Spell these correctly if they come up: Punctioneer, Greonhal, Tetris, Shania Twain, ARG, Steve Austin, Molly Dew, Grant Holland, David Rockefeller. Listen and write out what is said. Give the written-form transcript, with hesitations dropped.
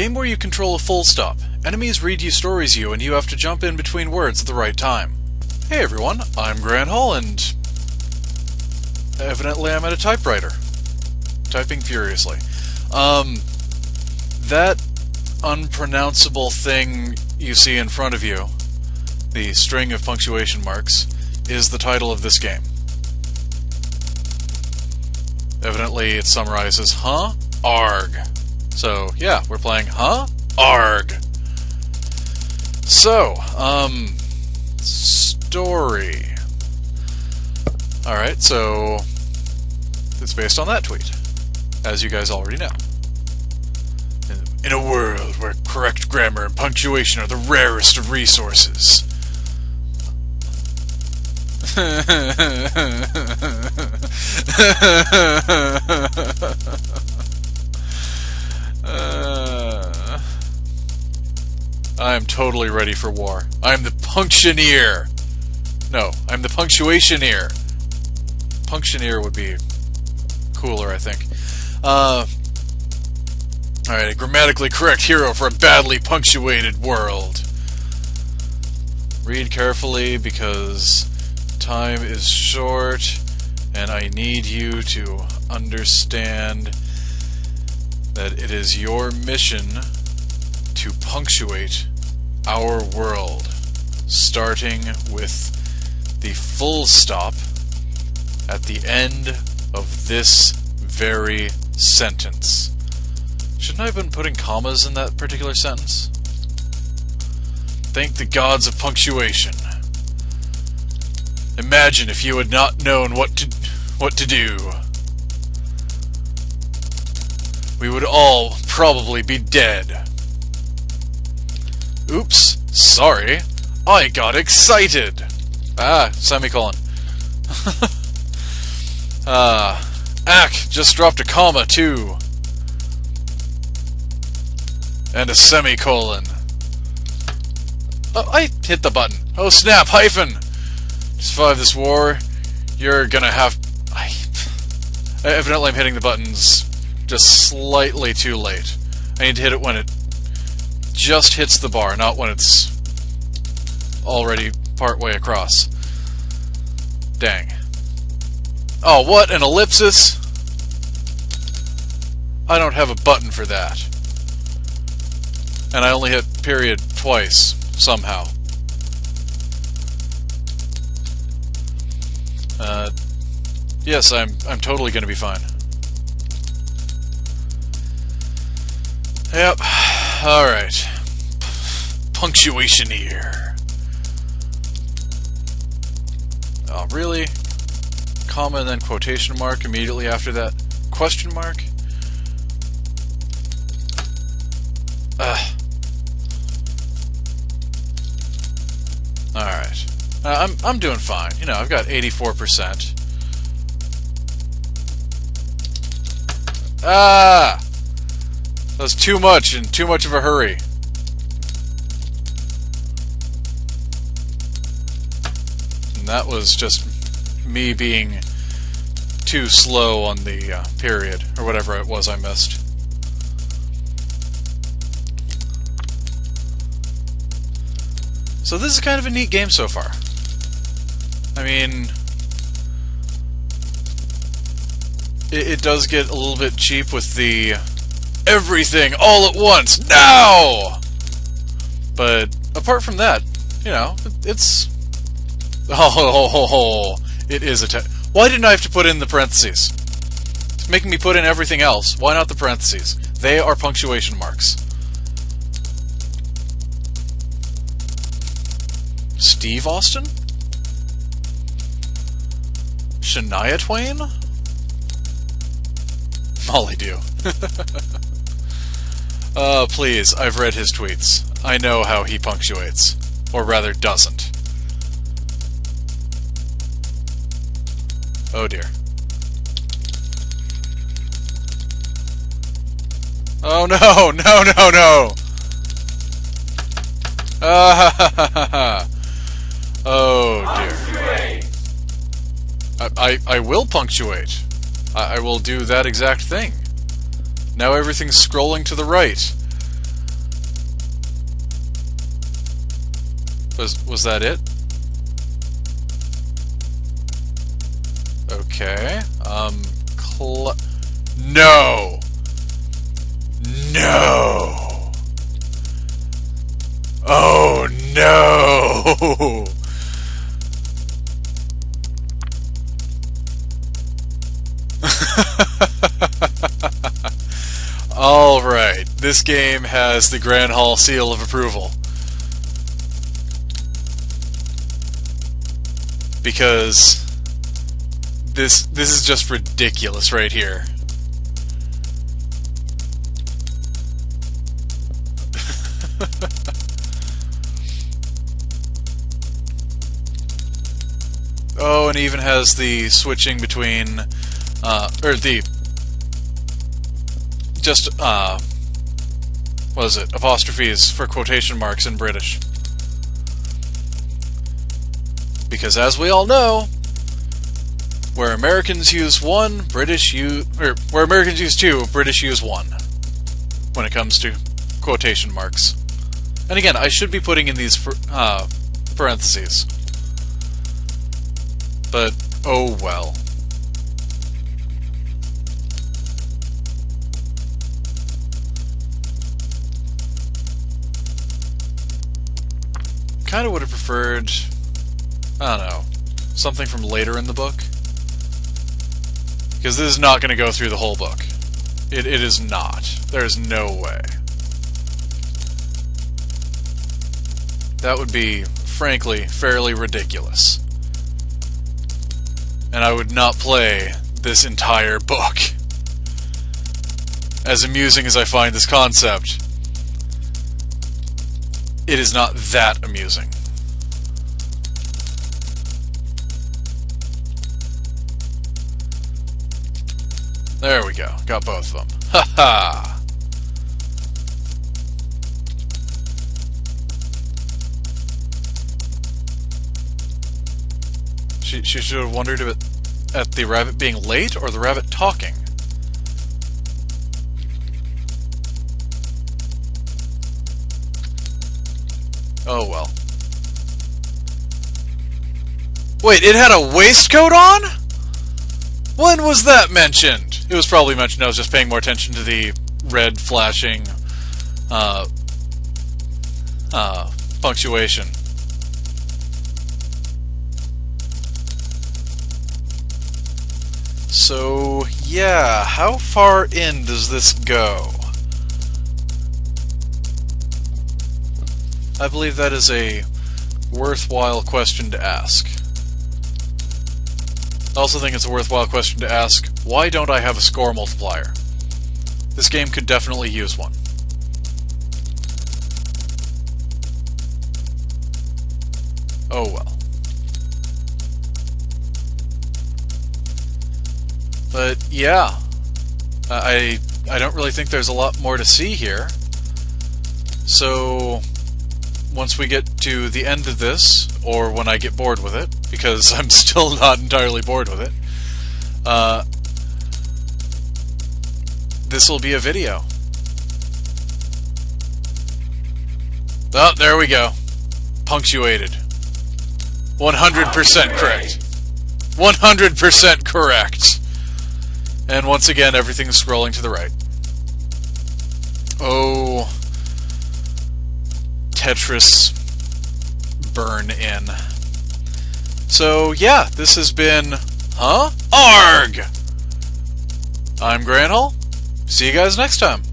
Game where you control a full stop. Enemies read you stories you, and you have to jump in between words at the right time. Hey everyone, I'm Grant Holland. Evidently I'm at a typewriter. Typing furiously. That unpronounceable thing you see in front of you, the string of punctuation marks, is the title of this game. Evidently it summarizes, huh? Arg. So, yeah, we're playing, huh? Arg. So, story. Alright, so it's based on that tweet, as you guys already know. In a world where correct grammar and punctuation are the rarest of resources. I'm totally ready for war. I'm the punctioneer! No, I'm the punctuationeer. Punctioneer would be cooler, I think. Alright, a grammatically correct hero for a badly punctuated world. Read carefully, because time is short, and I need you to understand that it is your mission to punctuate our world, starting with the full stop at the end of this very sentence. Shouldn't I have been putting commas in that particular sentence? Thank the gods of punctuation. Imagine if you had not known what to do. We would all probably be dead. Oops, sorry. I got excited. Semicolon. Ack just dropped a comma too. And a semicolon. Oh, I hit the button. Oh snap, hyphen! To survive this war, you're gonna have... Evidently I'm hitting the buttons just slightly too late. I need to hit it when it just hits the bar, not when it's already partway across. Dang. Oh, what? An ellipsis? I don't have a button for that. And I only hit period twice, somehow. Yes, I'm totally gonna be fine. Yep. Alright. Punctuationeer. Oh, really? Comma and then quotation mark immediately after that question mark? Ugh. Alright. I'm doing fine. You know, I've got 84%. Ah! That was too much in too much of a hurry. And that was just me being too slow on the period, or whatever it was I missed. So this is kind of a neat game so far. I mean, it does get a little bit cheap with the everything all at once now. But apart from that, you know, it's it is a why didn't I have to put in the parentheses? It's making me put in everything else. Why not the parentheses? They are punctuation marks. Steve Austin? Shania Twain? Molly Dew. Please, I've read his tweets. I know how he punctuates. Or rather, doesn't. Oh dear. Oh no, no, no, no! Ah ha ha ha ha! Oh dear. I will punctuate. I will do that exact thing. Now everything's scrolling to the right. Was that it? Okay. No! No! Oh no! Alright, this game has the Greonhal seal of approval. Because this is just ridiculous right here. Oh, and it even has the switching between what is it? Apostrophes for quotation marks in British. Because as we all know, where Americans use one, British use... or where Americans use two, British use one. When it comes to quotation marks. And again, I should be putting in these parentheses. But, oh well. Kind of would have preferred... I don't know. Something from later in the book. Because this is not going to go through the whole book. It is not. There is no way. That would be, frankly, fairly ridiculous. And I would not play this entire book. As amusing as I find this concept, it is not that amusing. There we go. Got both of them. Ha ha! She should have wondered at the rabbit being late or the rabbit talking. Oh well. Wait, it had a waistcoat on? When was that mentioned? It was probably mentioned. I was just paying more attention to the red flashing punctuation. So, yeah, how far in does this go? I believe that is a worthwhile question to ask. I also think it's a worthwhile question to ask, why don't I have a score multiplier? This game could definitely use one. Oh well. But yeah, I don't really think there's a lot more to see here. So once we get to the end of this, or when I get bored with it, because I'm still not entirely bored with it, this will be a video. Oh, there we go. Punctuated. 100% correct. 100% correct. And once again, everything's scrolling to the right. Oh... Tetris burn in. So yeah, this has been ARG! I'm Grant Holland. See you guys next time.